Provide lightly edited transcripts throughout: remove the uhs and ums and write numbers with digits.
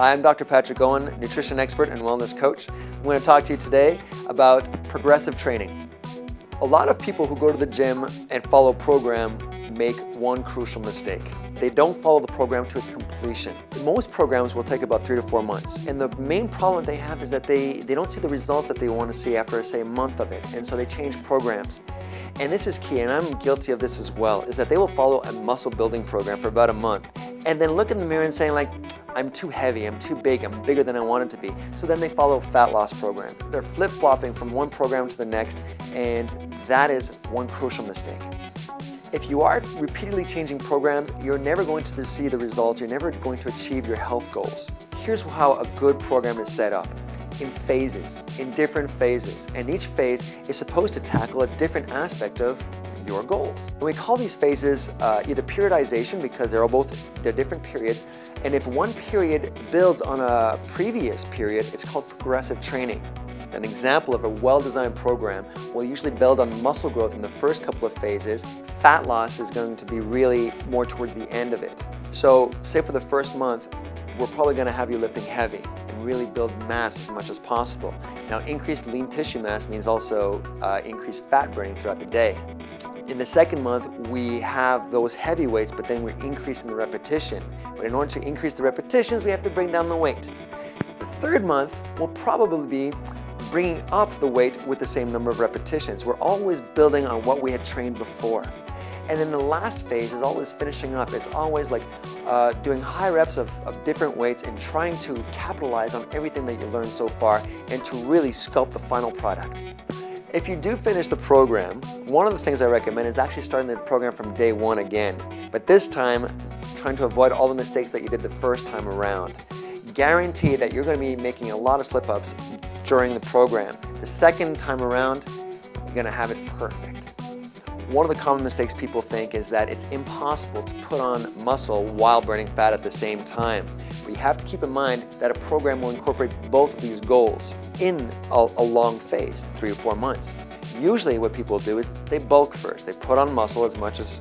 Hi, I'm Dr. Patrick Owen, nutrition expert and wellness coach. I'm going to talk to you today about progressive training. A lot of people who go to the gym and follow a program make one crucial mistake. They don't follow the program to its completion. Most programs will take about 3 to 4 months. And the main problem they have is that they don't see the results that they want to see after, say, a month of it. And so they change programs. And this is key, and I'm guilty of this as well, is that they will follow a muscle building program for about a month and then look in the mirror and say, like, I'm too heavy, I'm too big, I'm bigger than I wanted to be. So then they follow a fat loss program. They're flip-flopping from one program to the next, and that is one crucial mistake. If you are repeatedly changing programs, you're never going to see the results, you're never going to achieve your health goals. Here's how a good program is set up. In phases, in different phases, and each phase is supposed to tackle a different aspect of your goals. And we call these phases either periodization, because they're different periods, and if one period builds on a previous period, it's called progressive training. An example of a well-designed program will usually build on muscle growth in the first couple of phases. Fat loss is going to be really more towards the end of it. So, say for the first month, we're probably going to have you lifting heavy and really build mass as much as possible. Now, increased lean tissue mass means also increased fat burning throughout the day. In the second month, we have those heavy weights, but then we're increasing the repetition. But in order to increase the repetitions, we have to bring down the weight. The third month will probably be bringing up the weight with the same number of repetitions. We're always building on what we had trained before. And then the last phase is always finishing up. It's always like doing high reps of different weights and trying to capitalize on everything that you learned so far and to really sculpt the final product. If you do finish the program, one of the things I recommend is actually starting the program from day one again, but this time trying to avoid all the mistakes that you did the first time around. Guarantee that you're going to be making a lot of slip-ups during the program. The second time around, you're going to have it perfect. One of the common mistakes people think is that it's impossible to put on muscle while burning fat at the same time. But you have to keep in mind that a program will incorporate both of these goals in a long phase, 3 or 4 months. Usually what people do is they bulk first. They put on muscle as much as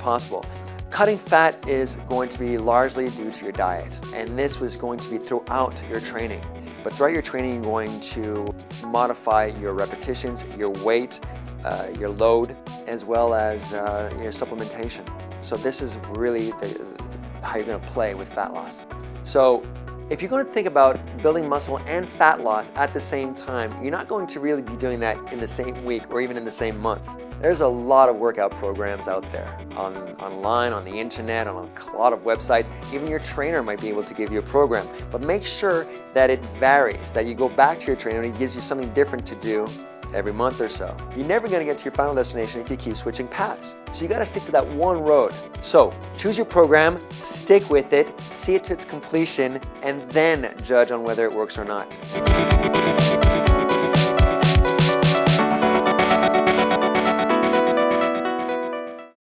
possible. Cutting fat is going to be largely due to your diet, and this was going to be throughout your training. But throughout your training, you're going to modify your repetitions, your weight, your load, as well as your supplementation. So this is really how you're going to play with fat loss. So if you're going to think about building muscle and fat loss at the same time, you're not going to really be doing that in the same week or even in the same month. There's a lot of workout programs out there, online, on the internet, on a lot of websites. Even your trainer might be able to give you a program. But make sure that it varies, that you go back to your trainer and he gives you something different to do every month or so. You're never going to get to your final destination if you keep switching paths. So you got to stick to that one road. So choose your program, stick with it, see it to its completion, and then judge on whether it works or not.